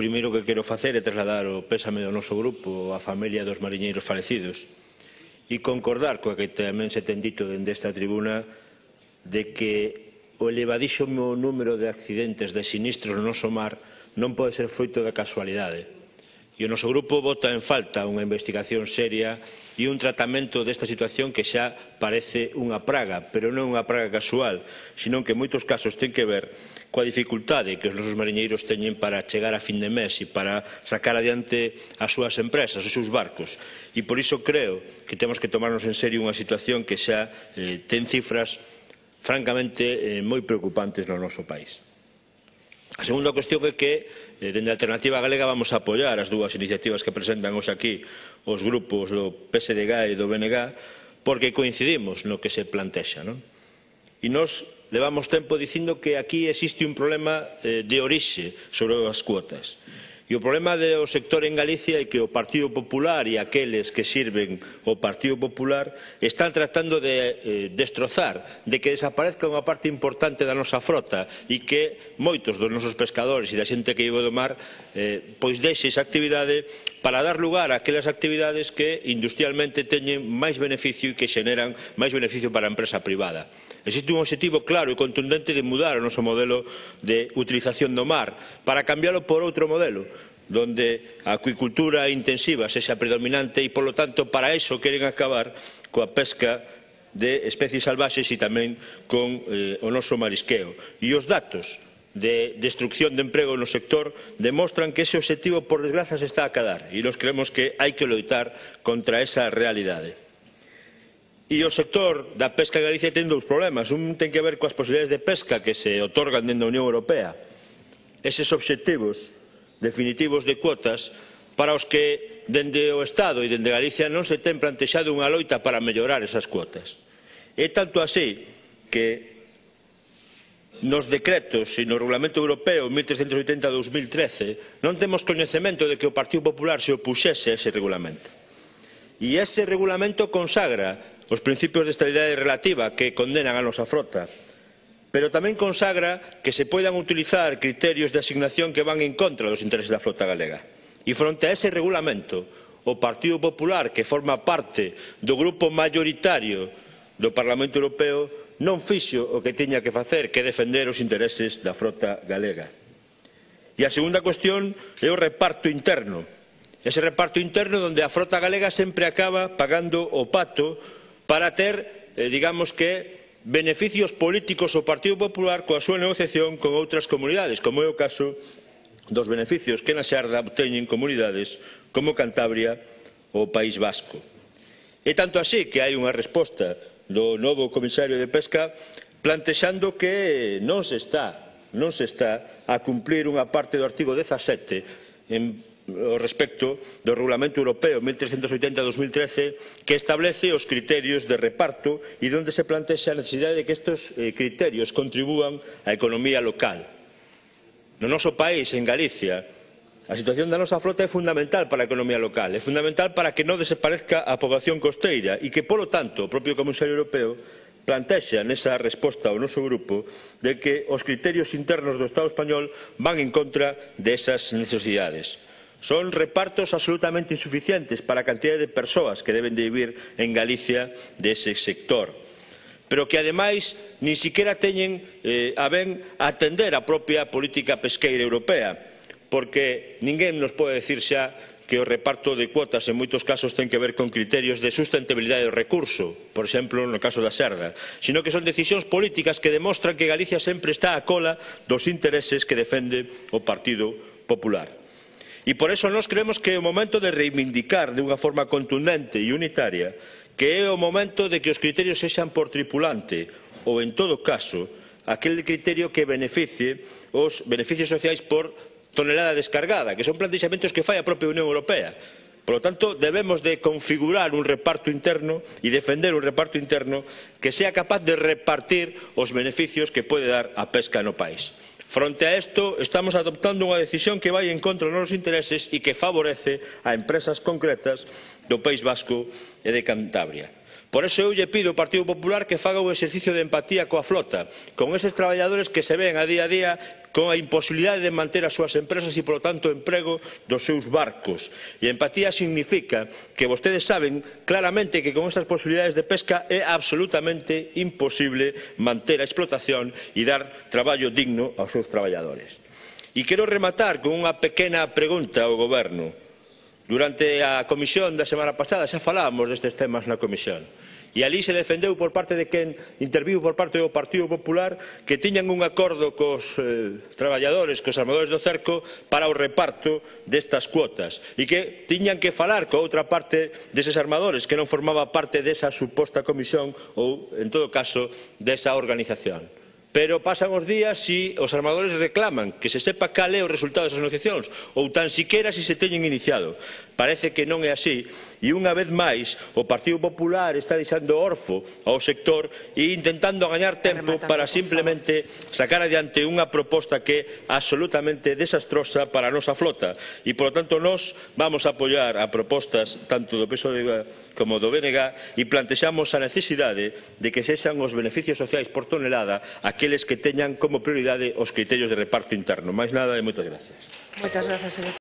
primeiro que quero facer é trasladar o pésame do noso grupo á familia dos mariñeiros falecidos e concordar coa que tamén se ten dito dende esta tribuna de que o elevadísimo número de accidentes de sinistros no noso mar non pode ser fruto da casualidade. E o noso grupo vota en falta unha investigación seria e un tratamento desta situación que xa parece unha praga, pero non unha praga casual, senón que en moitos casos ten que ver coa dificultade que os nosos mariñeiros teñen para chegar a fin de mes e para sacar adiante as súas empresas, os seus barcos. E por iso creo que temos que tomarnos en serio unha situación que xa ten cifras francamente moi preocupantes no noso país. A segunda cuestión é que, dende a Alternativa Galega, vamos a apoiar as dúas iniciativas que presentan hoxe aquí os grupos do PSDG e do BNG, porque coincidimos no que se plantexa, non? E nós levamos tempo dicindo que aquí existe un problema de orixe sobre as cuotas. E o problema do sector en Galicia é que o Partido Popular e aqueles que sirven o Partido Popular están tratando de destrozar, de que desaparezca unha parte importante da nosa frota e que moitos dos nosos pescadores e da xente que vive do mar pois deixe esa actividade para dar lugar a aquelas actividades que industrialmente teñen máis beneficio e que xeneran máis beneficio para a empresa privada. Existe un obxectivo claro e contundente de mudar o noso modelo de utilización do mar para cambialo por outro modelo donde a acuicultura intensiva sexa predominante e, polo tanto, para iso queren acabar coa pesca de especies salvaxes e tamén con o noso marisqueo. E os datos de destrucción de emprego no sector demostran que ese obxectivo, por desgraza, se está a acadar e nós creemos que hai que loitar contra esa realidade. E o sector da pesca en Galicia ten dous problemas. Un ten que ver coas posibilidades de pesca que se otorgan dentro da Unión Europea. Eses obxectivos definitivos de cuotas para os que dende o Estado e dende Galicia non se ten plantexado unha loita para mellorar esas cuotas. É tanto así que nos decretos e no Reglamento Europeo 1380-2013 non temos coñecemento de que o Partido Popular se opuxese a ese regulamento. E ese regulamento consagra os principios de estabilidade relativa que condenan a nosa frota, pero tamén consagra que se poidan utilizar criterios de asignación que van en contra dos intereses da frota galega. E fronte a ese regulamento, o Partido Popular, que forma parte do grupo maioritario do Parlamento Europeo, non fixo o que tiña que facer, que defender os intereses da frota galega. E a segunda cuestión é o reparto interno. Ese reparto interno donde a frota galega sempre acaba pagando o pato para ter, digamos que, beneficios políticos o Partido Popular coa súa negociación con outras comunidades, como é o caso dos beneficios que na Xarda obteñen comunidades como Cantabria ou País Vasco. É tanto así que hai unha resposta do novo comisario de pesca plantexando que non se está a cumplir unha parte do artigo 17 ao respecto do Regulamento Europeo 1380-2013 que establece os criterios de reparto e onde se plantexa a necesidade de que estes criterios contribúan á economía local. No noso país, en Galicia, a situación da nosa frota é fundamental para a economía local, é fundamental para que non desaparezca a poboación costeira e que, polo tanto, o propio Comisario Europeo plantexa nesa resposta ao noso grupo de que os criterios internos do Estado español van en contra desas necesidades. Son repartos absolutamente insuficientes para a cantidad de persoas que deben de vivir en Galicia dese sector, pero que ademais nin sequera teñen a ben atender a propia política pesqueira europea, porque ninguén nos pode dicir xa que o reparto de cuotas en moitos casos ten que ver con criterios de sustentabilidade do recurso, por exemplo no caso da Xarda, sino que son decisións políticas que demostran que Galicia sempre está á cola dos intereses que defende o Partido Popular. E por iso nós creemos que é o momento de reivindicar de unha forma contundente e unitaria que é o momento de que os criterios sexan por tripulante ou, en todo caso, aquel criterio que beneficie os beneficios sociais por tonelada descargada, que son plantexamentos que fai a propia Unión Europea. Por lo tanto, debemos de configurar un reparto interno e defender un reparto interno que sea capaz de repartir os beneficios que pode dar a pesca no país. Fronte a isto, estamos adoptando unha decisión que vai en contra dos nosos intereses e que favorece a empresas concretas do País Vasco e de Cantabria. Por iso eu lle pido ao Partido Popular que faga o exercicio de empatía coa flota, con eses traballadores que se ven a día a día con a imposibilidade de manter as súas empresas e, polo tanto, o emprego dos seus barcos. E a empatía significa que vostedes saben claramente que con estas posibilidades de pesca é absolutamente imposible manter a explotación e dar traballo digno aos seus traballadores. E quero rematar con unha pequena pregunta ao Goberno. Durante a comisión da semana pasada xa falábamos destes temas na comisión e ali se defendeu por parte de quen interviu por parte do Partido Popular que tiñan un acordo cos traballadores, cos armadores do cerco para o reparto destas cuotas e que tiñan que falar coa outra parte deses armadores que non formaba parte desa suposta comisión ou, en todo caso, desa organización. Pero pasan os días e os armadores reclaman que se sepa cal é o resultado das negociacións ou tan siquiera se teñen iniciado. Parece que non é así e unha vez máis o Partido Popular está deixando orfo ao sector e intentando gañar tempo para simplemente sacar adiante unha proposta que é absolutamente desastrosa para a nosa flota e, polo tanto, nós vamos a apoiar a propostas tanto do PSOE como do BNG e plantexamos a necesidade de que sexan os beneficios sociais por tonelada a aqueles que teñan como prioridade os criterios de reparto interno. Máis nada e moitas gracias. Moitas gracias, señor.